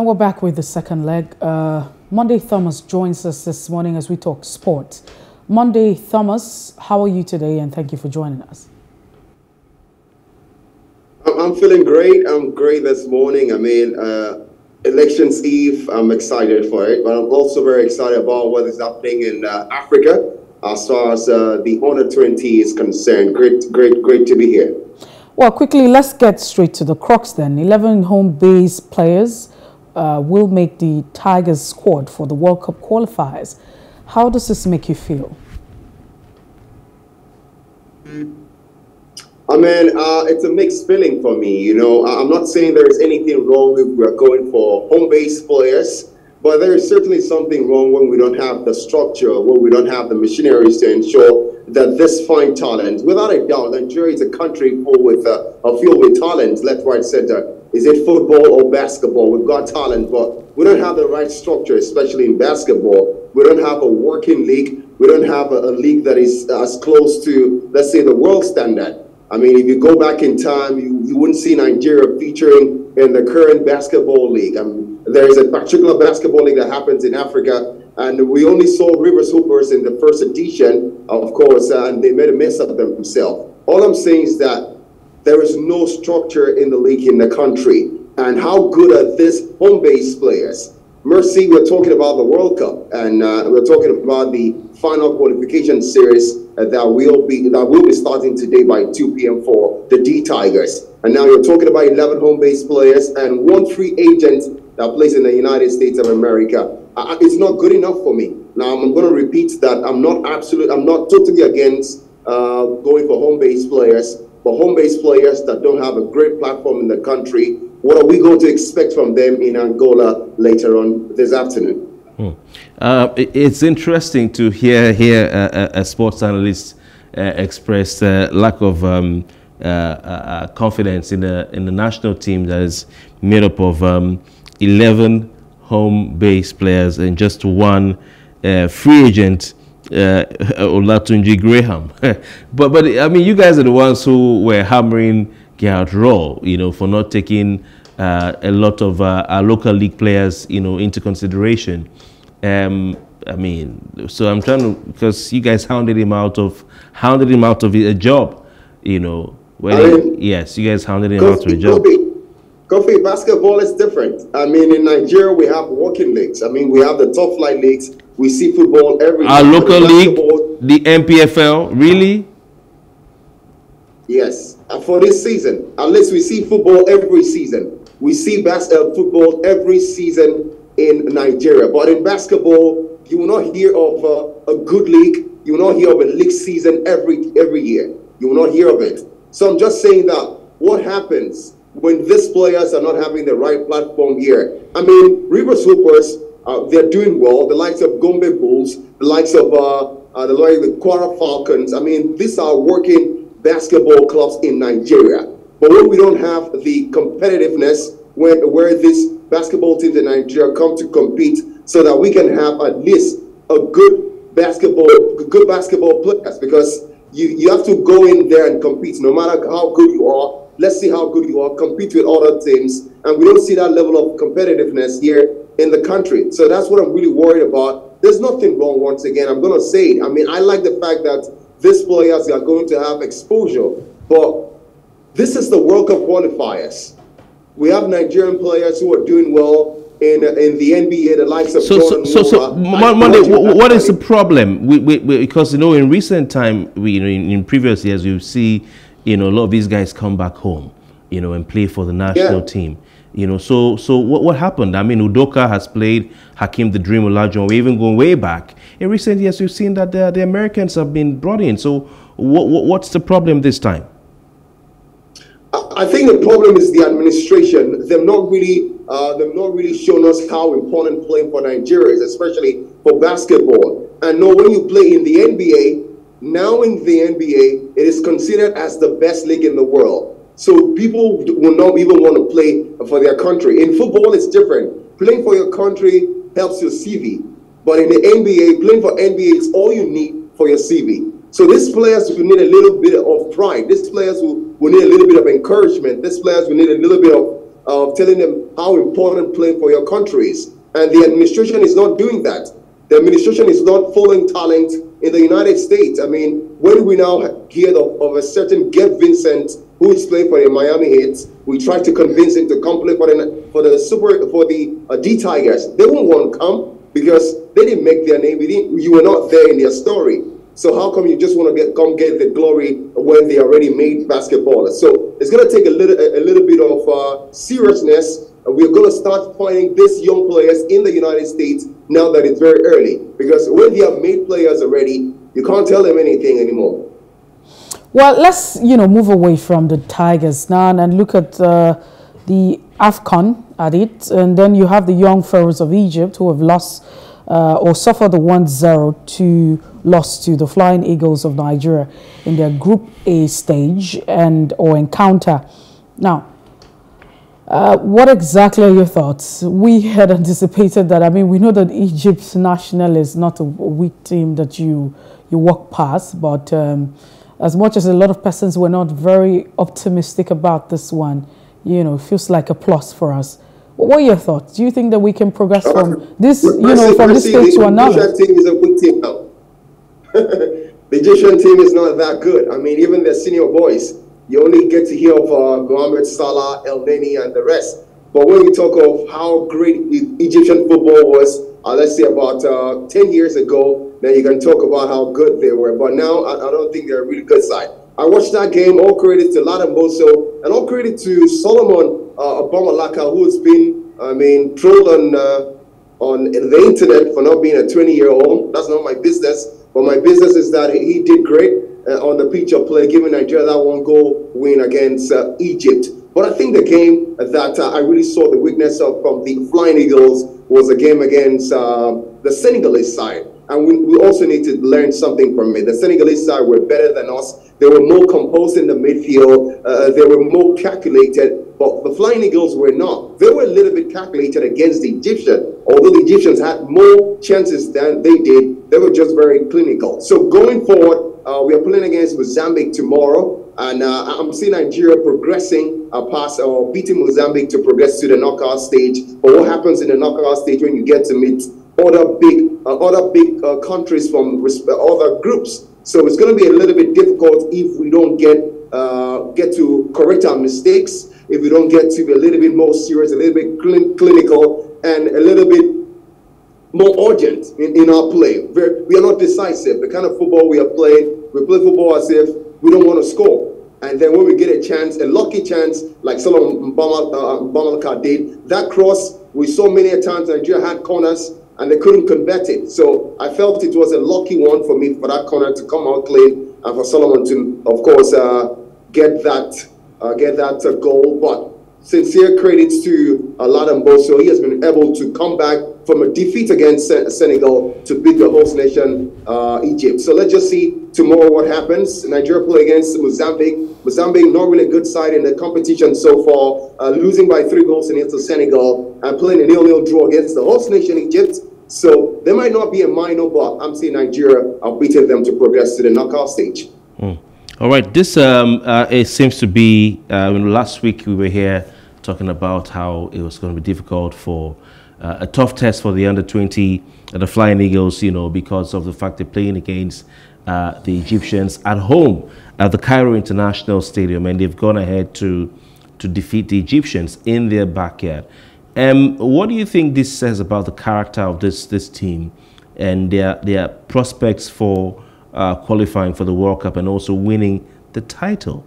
And we're back with the second leg. Monday Thomas joins us this morning as we talk sport. Monday Thomas, how are you today, and thank you for joining us? I'm feeling great. I'm great this morning. I mean, elections eve, I'm excited for it, but I'm also very excited about what is happening in Africa as far as the Honor 20 is concerned. Great to be here. Well, quickly, let's get straight to the crux then. 11 home-based players will make the Tigers squad for the World Cup qualifiers. How does this make you feel? I mean, it's a mixed feeling for me. You know, I'm not saying there is anything wrong if we're going for home-based players, but there is certainly something wrong when we don't have the structure, when we don't have the machineries to ensure that this fine talent, without a doubt, Nigeria is a country full with filled with talent, left, right, center. Is it football or basketball? We've got talent, but we don't have the right structure, especially in basketball. We don't have a working league. We don't have a league that is as close to, let's say, the world standard. I mean, if you go back in time, you wouldn't see Nigeria featuring in the current basketball league. I mean, there is a particular basketball league that happens in Africa, and we only saw Rivers Hoopers in the first edition, of course, and they made a mess of themselves. All I'm saying is that there is no structure in the league in the country. And how good are these home-based players? Mercy, we're talking about the World Cup, and we're talking about the final qualification series that will be starting today by 2 p.m. for the D-Tigers. And now you're talking about 11 home-based players and one free agent that plays in the United States of America. It's not good enough for me. Now, I'm going to repeat that I'm not totally against going for home-based players, but home-based players that don't have a great platform in the country, what are we going to expect from them in Angola later on this afternoon? It's interesting to hear a sports analyst express lack of confidence in the national team that is made up of 11 home-based players and just one free agent, Olatunji Graham. but I mean, you guys are the ones who were hammering Gerhard Roll, you know, for not taking a lot of our local league players, you know, into consideration. I mean, so I'm trying to, because you guys hounded him out of a job, you know. Kofi, basketball is different. I mean, in Nigeria we have working leagues. I mean, we have the top flight leagues. We see football every our day. Local league, the MPFL, really. Yes, for this season, unless we see football every season. We see football every season in Nigeria. But in basketball, you will not hear of a good league. You will not hear of a league season every year. You will not hear of it. So I'm just saying that what happens when these players are not having the right platform here? I mean, Rivers Hoopers, they're doing well. The likes of Gombe Bulls, the likes of the Quara Falcons. I mean, these are working basketball clubs in Nigeria. But when we don't have the competitiveness where these basketball teams in Nigeria come to compete so that we can have at least a good basketball players, because you have to go in there and compete no matter how good you are. Let's see how good you are, compete with other teams, and we don't see that level of competitiveness here in the country. So that's what I'm really worried about. There's nothing wrong, once again, I'm going to say it. I mean, I like the fact that these players are going to have exposure, but this is the World Cup qualifiers. We have Nigerian players who are doing well in the NBA, the likes of Monday, what is the problem? Because, you know, in recent time, in previous years, you see, you know, a lot of these guys come back home, you know, and play for the national team. You know, so what happened? I mean, Udoka has played, Hakeem the Dream Olajuwon. We're even going way back. In recent years, we've seen that the Americans have been brought in. So what's the problem this time? I think the problem is the administration. They've not really shown us how important playing for Nigeria is, especially for basketball. And no, when you play in the NBA, now in the NBA, it is considered as the best league in the world. So people will not even want to play for their country. In football, it's different. Playing for your country helps your CV. But in the NBA, playing for NBA is all you need for your CV. So these players will need a little bit of pride. These players will need a little bit of encouragement. These players will need a little bit of of telling them how important playing for your country is. And the administration is not doing that. The administration is not following talent in the United States. I mean, when we now hear of a certain Gabe Vincent who is playing for the Miami Heat, we try to convince him to come play for the D'Tigers. They won't want to come because they didn't make their name. You were not there in their story. So how come you just want to come get the glory when they already made basketballers? So it's going to take a little bit of seriousness. We're going to start finding these young players in the United States now that it's very early. Because when they have made players already, you can't tell them anything anymore. Well, let's, you know, move away from the Tigers now and look at the AFCON at it. And then you have the young pharaohs of Egypt who have lost or suffered a 1-0 loss to the Flying Eagles of Nigeria in their Group A stage or encounter. Now, what exactly are your thoughts? We had anticipated that. I mean, we know that Egypt's national is not a weak team that you walk past, but as much as a lot of persons were not very optimistic about this one, you know, it feels like a plus for us. What are your thoughts? Do you think that we can progress from this, from this stage to another? The Egyptian team is a good team now. The Egyptian team is not that good. I mean, even their senior boys, you only get to hear of Mohamed Salah, El Neni, and the rest. But when we talk of how great Egyptian football was, let's say about 10 years ago, then you can talk about how good they were. But now, I don't think they're a really good side. I watched that game, all credit to Ladan Bosso, and all credit to Solomon Obamalaka, who's been, I mean, trolled on the internet for not being a 20-year-old. That's not my business. But my business is that he did great on the pitch of play, giving Nigeria that 1-goal win against Egypt. But I think the game that I really saw the weakness of from the Flying Eagles was a game against the Senegalese side. And we also need to learn something from it. The Senegalese side were better than us. They were more composed in the midfield. They were more calculated. But the Flying Eagles were not. They were a little bit calculated against the Egyptians. Although the Egyptians had more chances than they did, they were just very clinical. So going forward, we are playing against Mozambique tomorrow. And I'm seeing Nigeria progressing past or beating Mozambique to progress to the knockout stage. But what happens in the knockout stage when you get to meet other big countries from other groups? So it's going to be a little bit difficult if we don't get to correct our mistakes, if we don't get to be a little bit more serious, a little bit clinical, and a little bit more urgent in our play. We are not decisive. The kind of football we are playing, we play football as if we don't want to score. And then when we get a chance, a lucky chance, like Solomon Obamalaka did, that cross, we saw many times Nigeria had corners, and they couldn't convert it. So I felt it was a lucky one for me for that corner to come out clean and for Solomon to, of course, get that goal. But sincere credits to Ladan Bosso. He has been able to come back from a defeat against Senegal to beat the host nation, Egypt. So let's just see tomorrow what happens. Nigeria play against Mozambique. Mozambique, not really a good side in the competition so far, losing by 3 goals against Senegal and playing a 0-0 draw against the host nation, Egypt. So they might not be a minor, but I'm seeing Nigeria beating them to progress to the knockout stage. Mm. All right. This it seems to be, last week we were here talking about how it was going to be difficult for a tough test for the under-20, the Flying Eagles, you know, because of the fact they're playing against the Egyptians at home at the Cairo International Stadium, and they've gone ahead to defeat the Egyptians in their backyard. What do you think this says about the character of this team and their prospects for qualifying for the World Cup and also winning the title?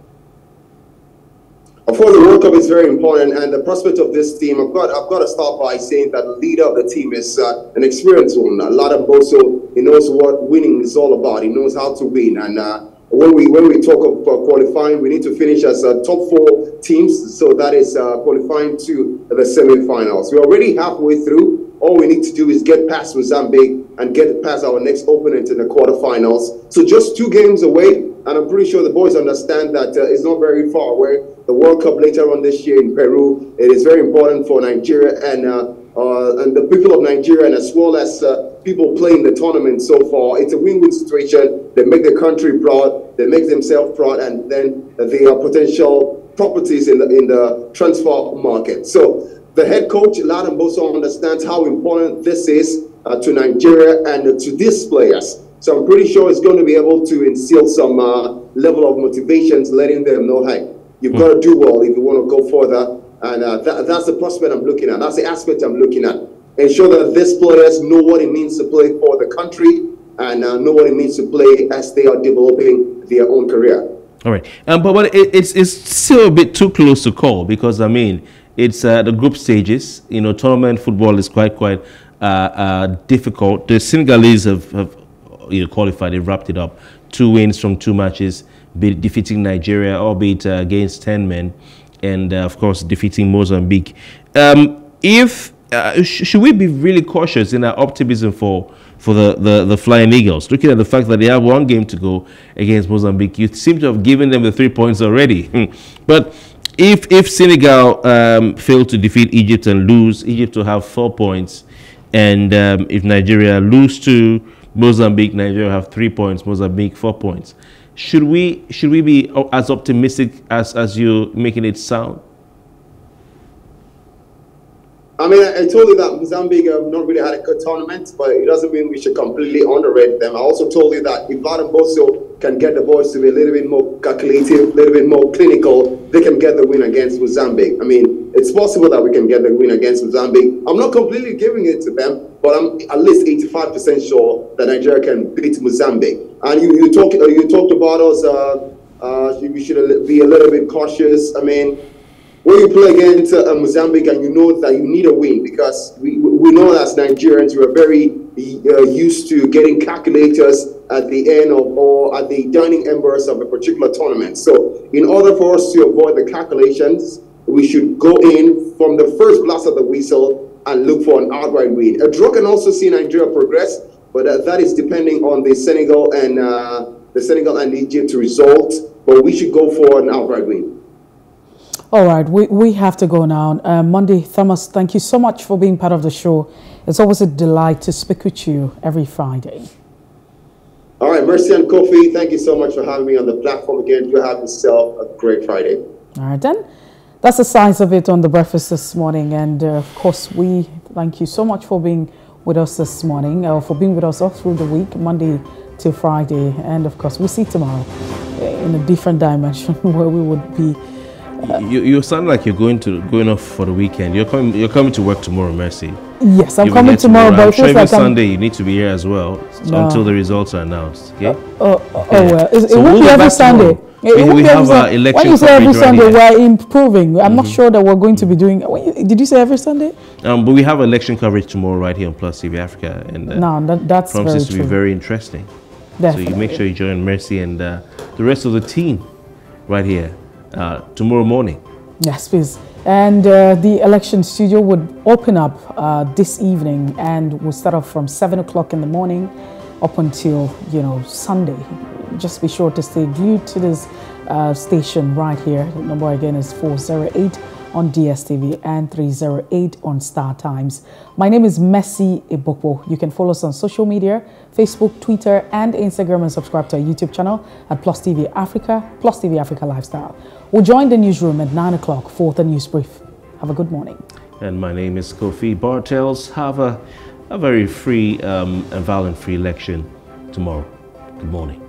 Of course, the World Cup is very important, and the prospect of this team, I've got to start by saying that the leader of the team is an experienced one. Ladan Bosso, he knows what winning is all about. He knows how to win. And when we talk of qualifying, we need to finish as top 4 teams. So that is qualifying to the semi-finals. We're already halfway through. All we need to do is get past Mozambique and get past our next opponent in the quarterfinals. So just 2 games away. And I'm pretty sure the boys understand that it's not very far away. The World Cup later on this year in Peru, it is very important for Nigeria and the people of Nigeria, and as well as people playing the tournament so far. It's a win-win situation. They make the country proud. They make themselves proud, and then they are potential properties in the transfer market. So the head coach, Ladan Bosso, understands how important this is to Nigeria and to these players. So I'm pretty sure he's going to be able to instill some level of motivations, letting them know, hey, you've got to do well if you want to go further. And that's the prospect I'm looking at. That's the aspect I'm looking at. Ensure that these players know what it means to play for the country and know what it means to play as they are developing their own career. All right. But it's still a bit too close to call because, I mean, it's the group stages. You know, tournament football is quite difficult. The Senegalese have qualified. They've wrapped it up. 2 wins from 2 matches, defeating Nigeria, albeit against 10 men, and of course defeating Mozambique. Should we be really cautious in our optimism for the Flying Eagles, looking at the fact that they have 1 game to go against Mozambique? You seem to have given them the 3 points already. But if Senegal fail to defeat Egypt and lose, Egypt will have 4 points. And if Nigeria lose to Mozambique, Nigeria have 3 points, Mozambique 4 points. Should we be as optimistic as you're making it sound? I mean, I told you that Mozambique have not really had a good tournament, but it doesn't mean we should completely underrate them. I also told you that if Ladan Bosso can get the boys to be a little bit more calculative, a little bit more clinical, they can get the win against Mozambique. I mean, it's possible that we can get the win against Mozambique. I'm not completely giving it to them, but I'm at least 85% sure that Nigeria can beat Mozambique. And you talked about us. We should be a little bit cautious. I mean, when you play against Mozambique and you know that you need a win, because we know as Nigerians, we're very used to getting calculators at the end of or at the dining embers of a particular tournament. So in order for us to avoid the calculations, we should go in from the first blast of the whistle and look for an outright win. A draw can also see Nigeria progress, but that is depending on the Senegal and Egypt result. But we should go for an outright win. All right, we have to go now. Monday Thomas, thank you so much for being part of the show. It's always a delight to speak with you every Friday. All right, Mercy and Kofi, thank you so much for having me on the platform again. You have yourself a great Friday. All right, then. That's the size of it on The Breakfast this morning. And, of course, we thank you so much for being with us this morning, for being with us all through the week, Monday to Friday. And, of course, we'll see tomorrow in a different dimension where we would be. You sound like you're going off for the weekend. You're coming to work tomorrow, Mercy. Yes, I'm coming tomorrow. But I'm sure every Sunday you need to be here as well until the results are announced. Okay? Well, it won't be every Sunday. It won't be every Sunday. When you say every Sunday, we're improving. I'm not sure that we're going to be doing. Did you say every Sunday? But we have election coverage tomorrow right here on Plus TV Africa, and that's promises to be very interesting. Definitely. So you make sure you join Mercy and the rest of the team right here. Tomorrow morning. Yes, please. And the election studio would open up this evening, and we'll start off from 7 o'clock in the morning up until Sunday. Just be sure to stay glued to this station right here. The number again is 408 on DSTV and 308 on Star Times. My name is Messi Iboko. You can follow us on social media, Facebook, Twitter, and Instagram, and subscribe to our YouTube channel at Plus TV Africa, Plus TV Africa Lifestyle. We'll join the newsroom at 9 o'clock for the news brief. Have a good morning. And my name is Kofi Bartels. Have a very free and violent-free election tomorrow. Good morning.